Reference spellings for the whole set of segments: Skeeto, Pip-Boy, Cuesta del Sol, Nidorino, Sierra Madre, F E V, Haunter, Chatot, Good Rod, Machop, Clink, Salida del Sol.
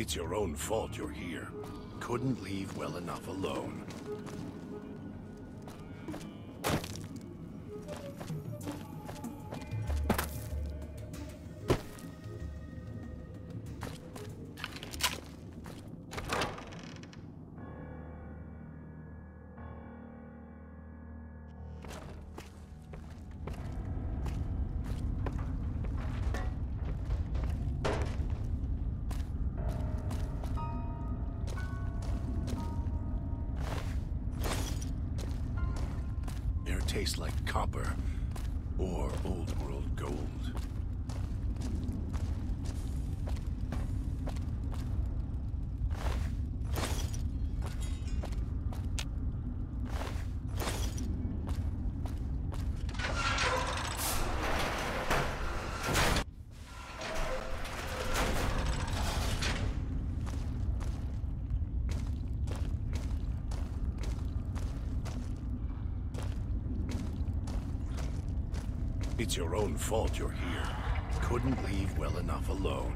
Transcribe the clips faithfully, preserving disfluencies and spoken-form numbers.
It's your own fault you're here. Couldn't leave well enough alone. Tastes like copper, or old world gold. It's your own fault you're here. Couldn't leave well enough alone.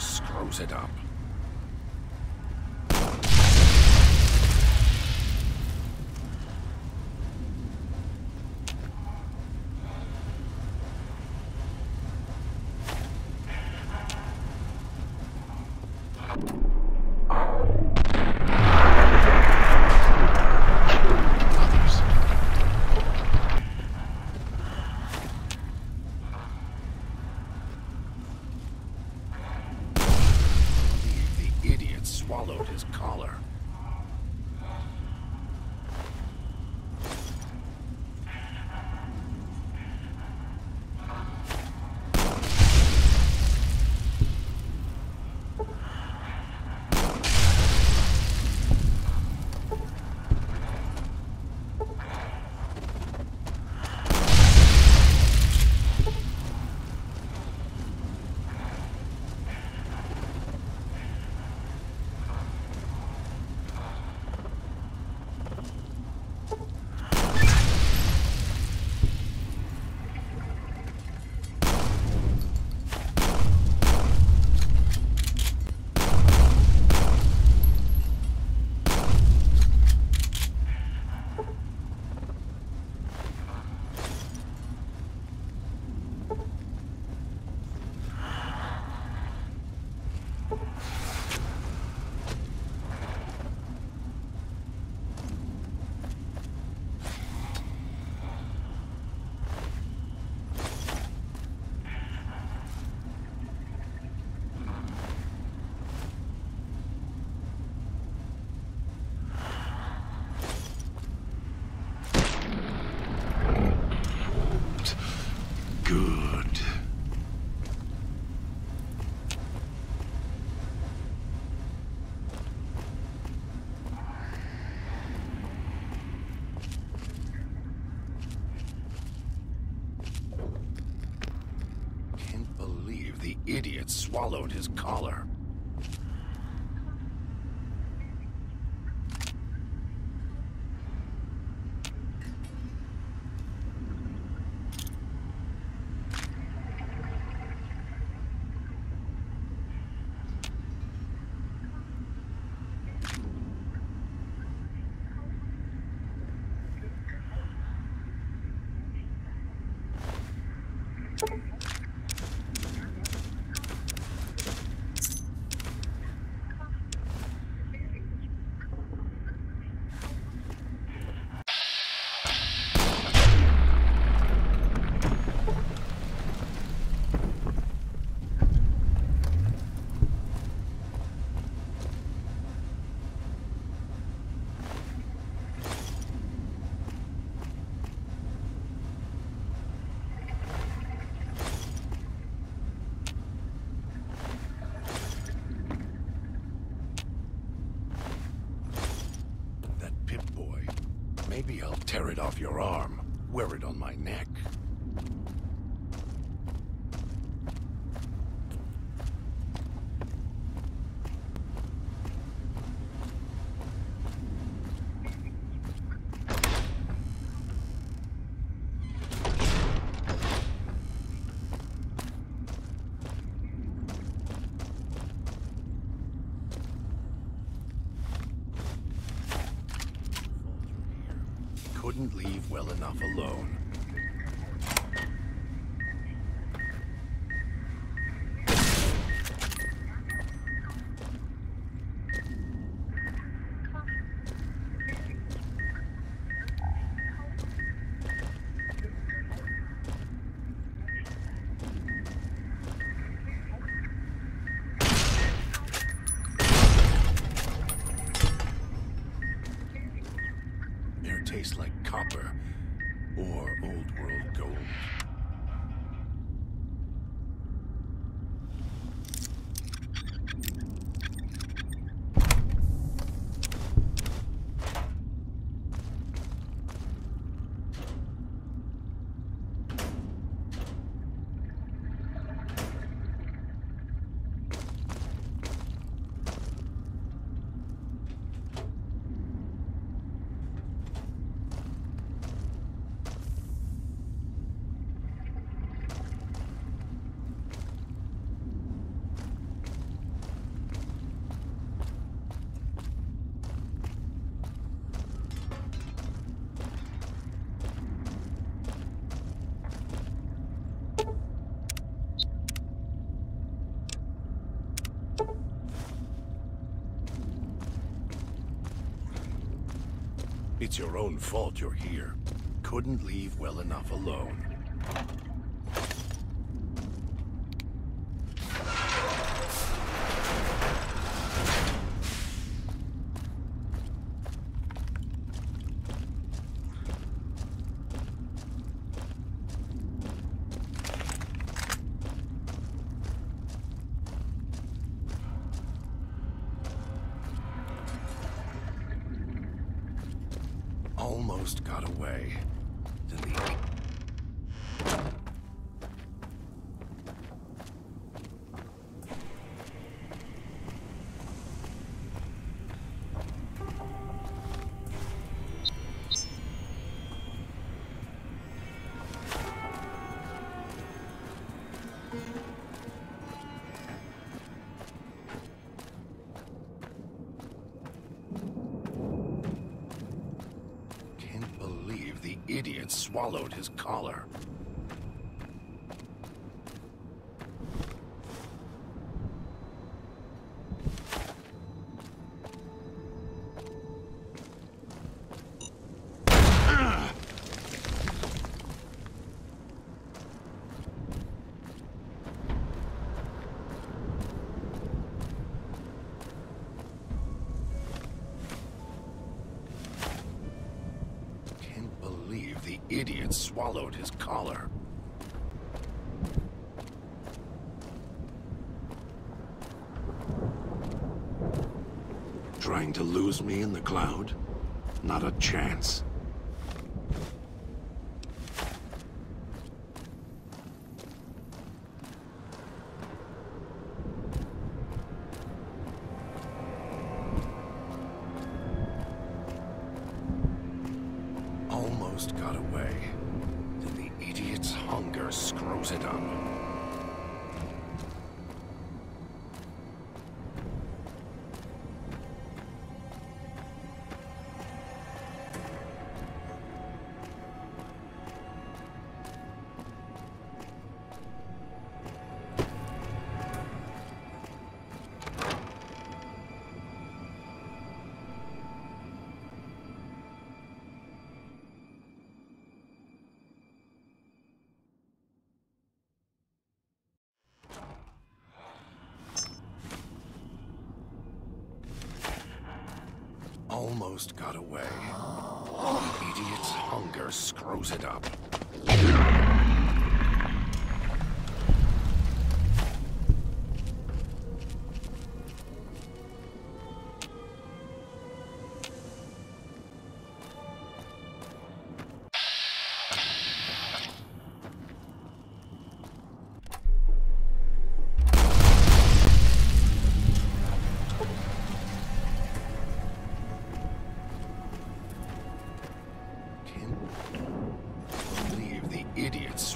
Screws it up. Swallowed his collar. Idiot swallowed his collar. off your arm. Wear it on my neck. Couldn't leave well enough alone. Tastes like copper or old world gold. It's your own fault you're here. Couldn't leave well enough alone. Almost got away. Delete. Idiot swallowed his collar. Idiot swallowed his collar. Trying to lose me in the cloud? Not a chance. Almost got away. Then the idiot's hunger screws it up. Almost got away. Idiot's hunger screws it up.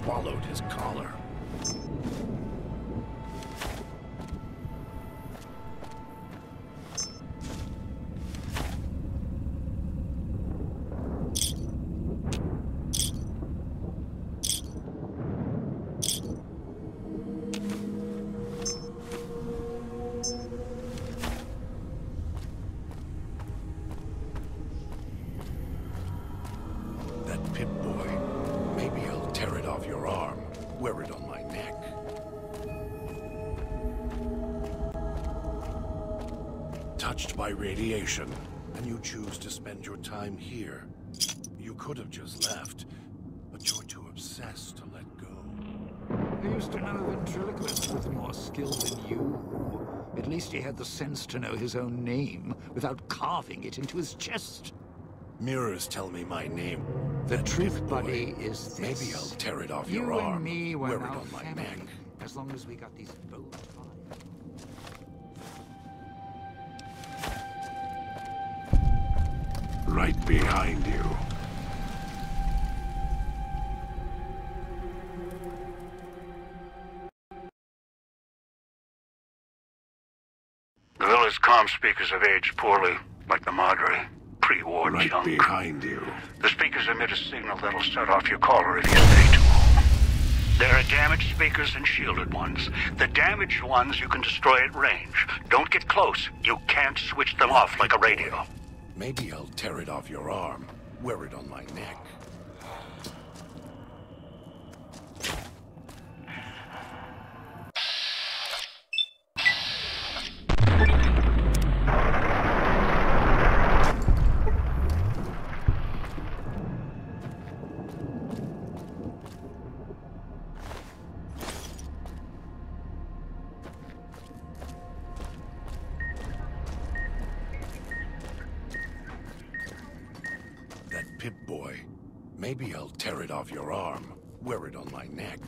swallowed his collar. Touched by radiation, and you choose to spend your time here. You could have just left, but you're too obsessed to let go. I used to know a ventriloquist with more skill than you. At least he had the sense to know his own name without carving it into his chest. Mirrors tell me my name. The truth, buddy, is this. Maybe I'll tear it off your arm. You and me were now family, as long as we got these bold eyes. Right behind you. The villa's comm speakers have aged poorly, like the Madre. Pre-war junk. Right behind you. The speakers emit a signal that'll set off your caller if you stay too long. There are damaged speakers and shielded ones. The damaged ones you can destroy at range. Don't get close. You can't switch them off like a radio. Maybe I'll tear it off your arm, wear it on my neck. Pip-Boy, maybe I'll tear it off your arm, wear it on my neck.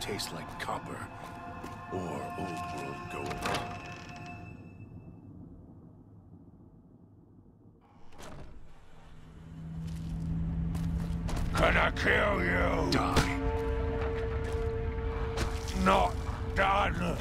Tastes like copper or old-world gold. Could I kill you? Die. Not done.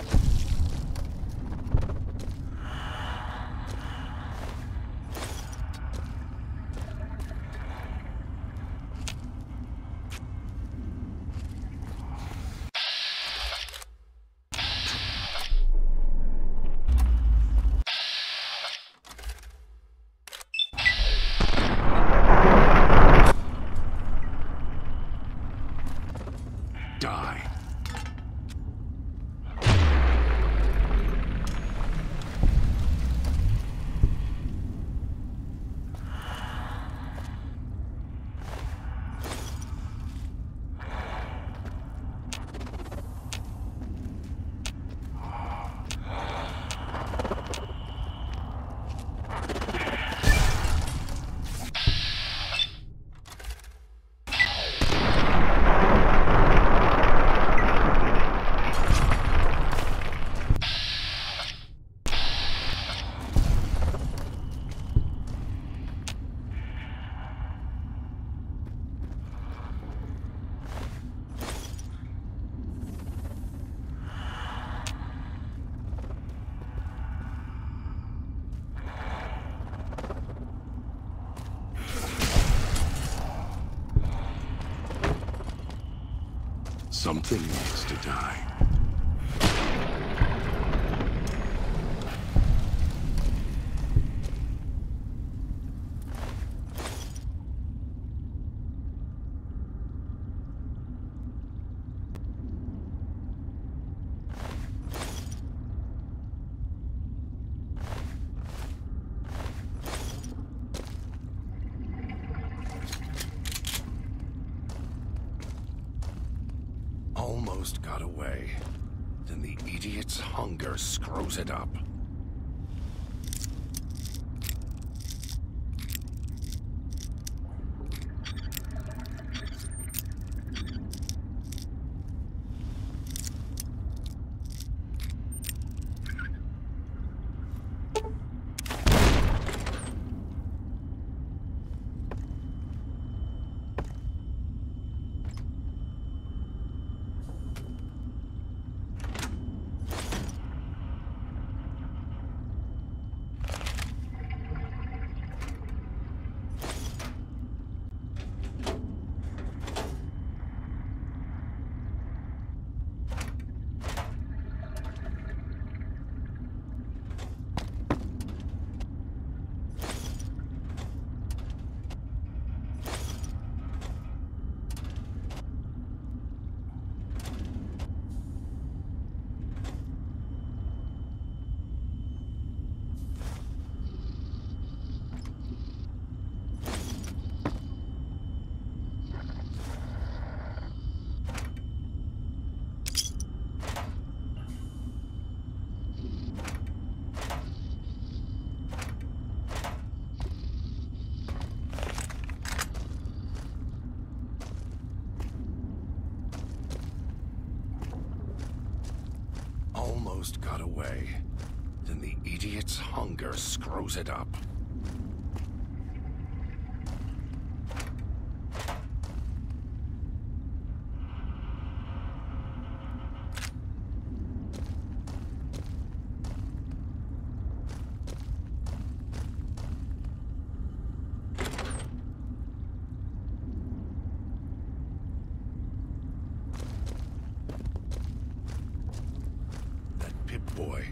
Something needs to die. Almost got away. Then the idiot's hunger screws it up. Almost got away. Then the idiot's hunger screws it up. Boy,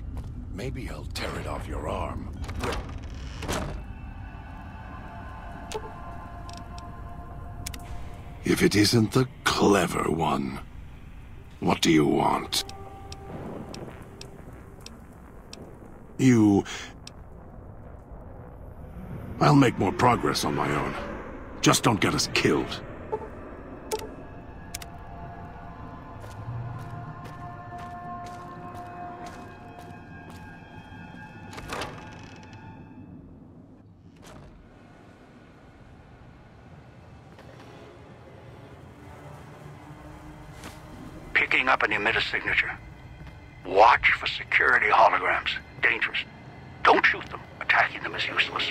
maybe I'll tear it off your arm. If it isn't the clever one. What do you want? You... I'll make more progress on my own. Just don't get us killed. Picking up an emitter signature. Watch for security holograms. Dangerous. Don't shoot them. Attacking them is useless.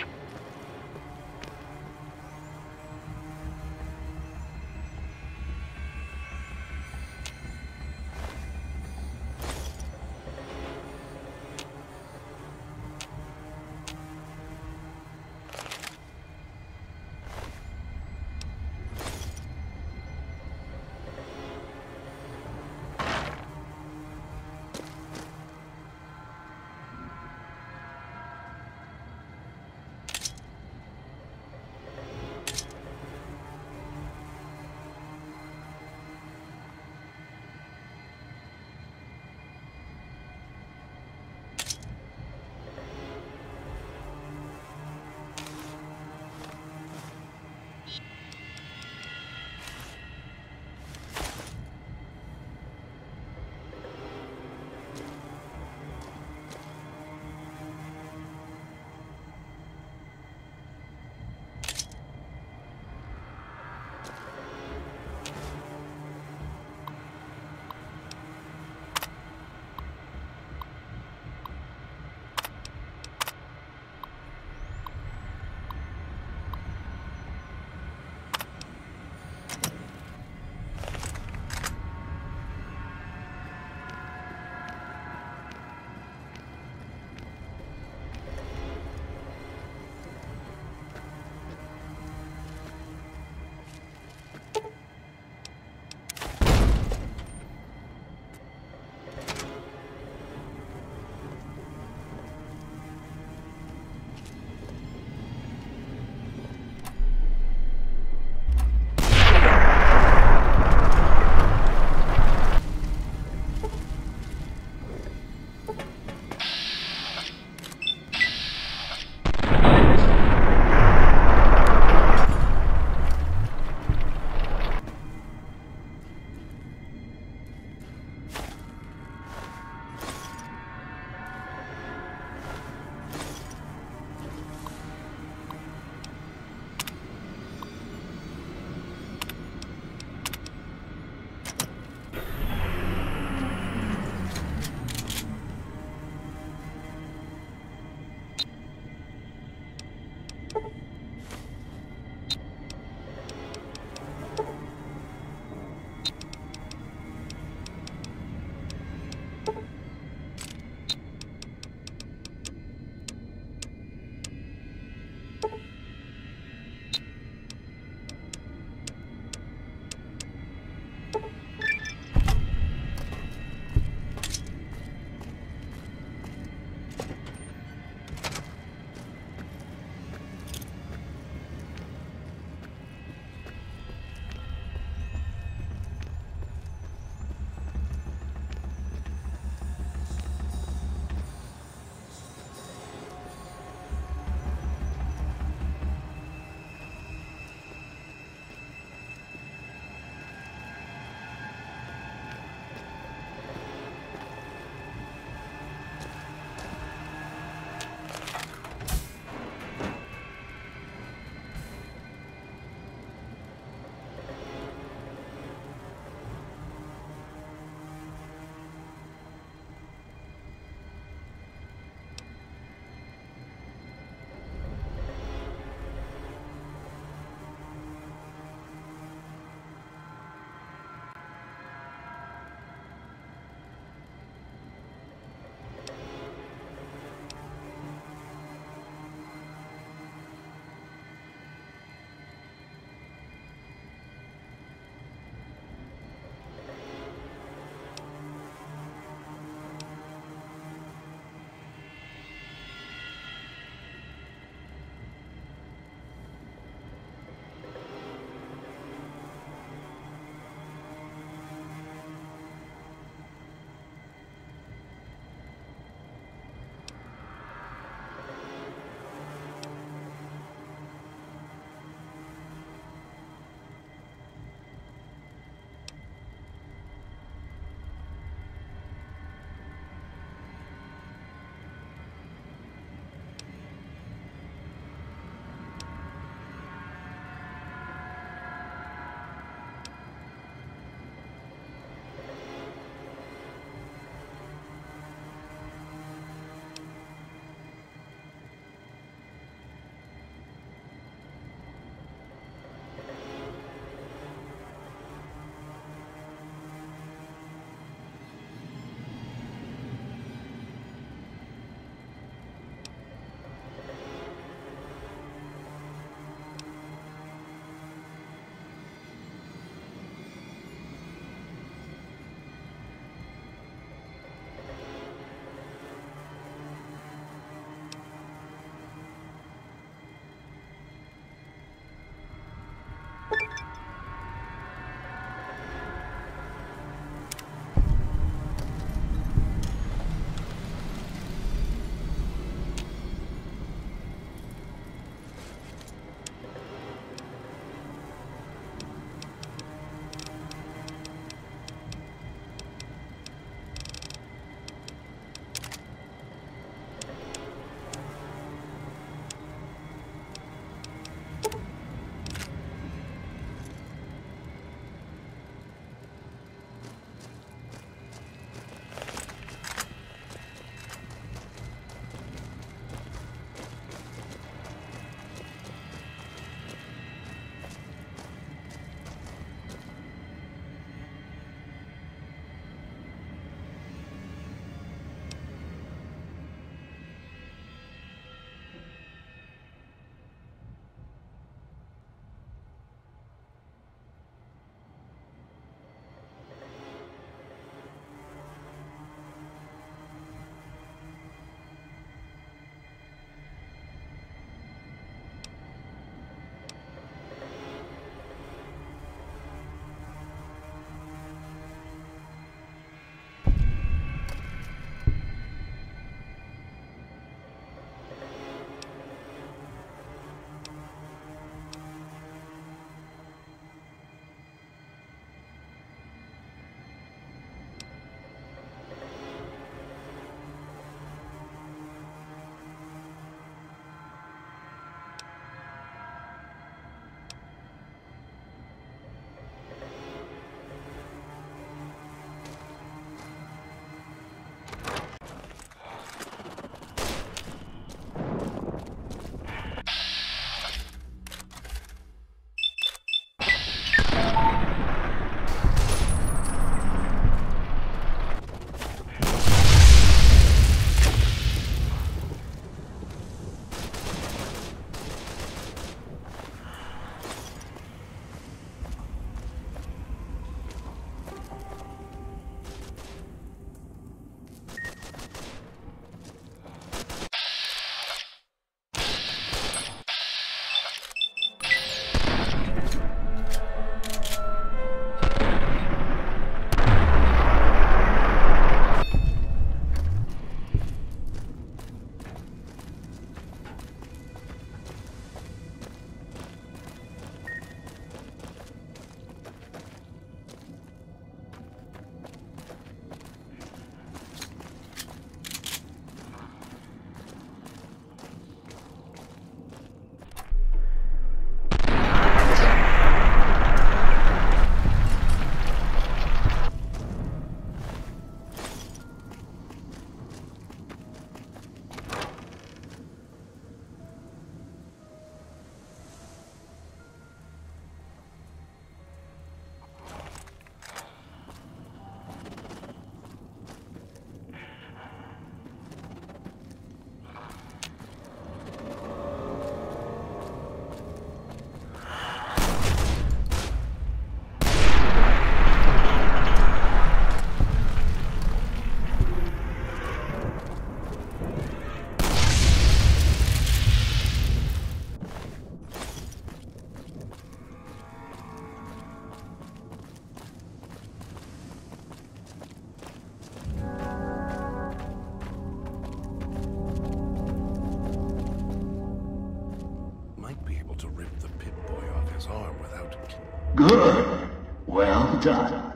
Good. Well done.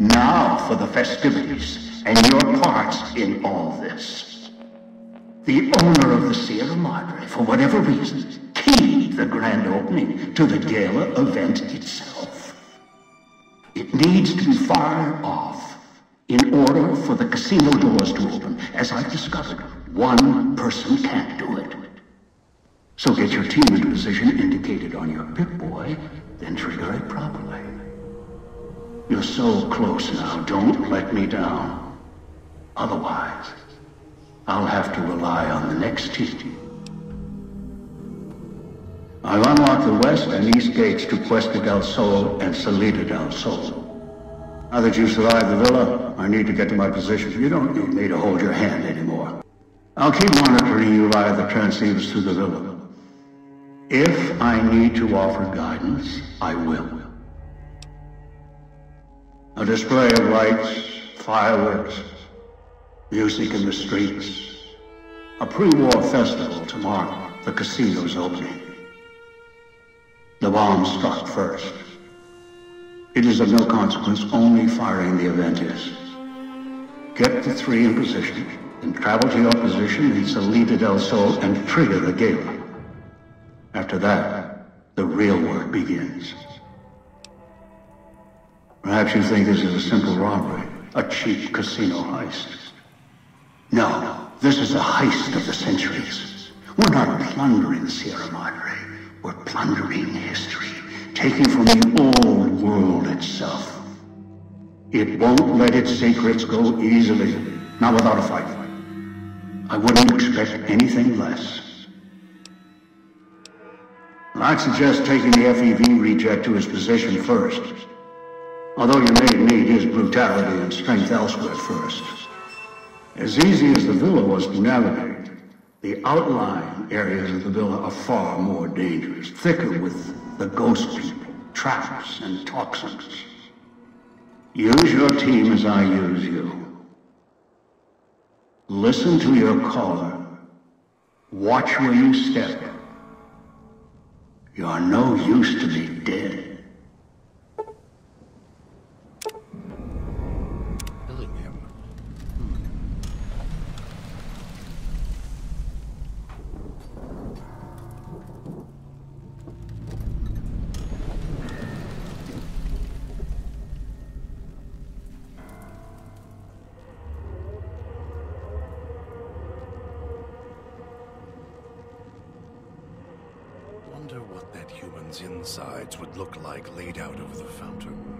Now for the festivities and your part in all this. The owner of the Sierra Madre, for whatever reason, keyed the grand opening to the gala event itself. It needs to be far off in order for the casino doors to open. As I've discovered, one person can't do it. So get your team in the position indicated on your Pip-Boy, then trigger it properly. You're so close now, don't let me down. Otherwise, I'll have to rely on the next team. I've unlocked the west and east gates to Cuesta del Sol and Salida del Sol. Now that you survived the villa, I need to get to my position. You don't need me to hold your hand anymore. I'll keep monitoring you via the transceivers through the villa. If I need to offer guidance, I will. A display of lights, fireworks, music in the streets. A pre-war festival to mark the casino's opening. The bomb struck first. It is of no consequence, only firing the event is. Get the three in position, then travel to your position in Salida del Sol and trigger the gala. After that, the real work begins. Perhaps you think this is a simple robbery, a cheap casino heist. No, this is a heist of the centuries. We're not plundering Sierra Madre, we're plundering history. Taking from the old world itself. It won't let its secrets go easily, not without a fight. I wouldn't expect anything less. I'd suggest taking the F E V reject to his position first, although you may need his brutality and strength elsewhere first. As easy as the villa was to navigate, the outlying areas of the villa are far more dangerous, thicker with the ghost people, traps, and toxins. Use your team as I use you. Listen to your caller. Watch where you step. You are no use to me dead. What that human's insides would look like laid out over the fountain.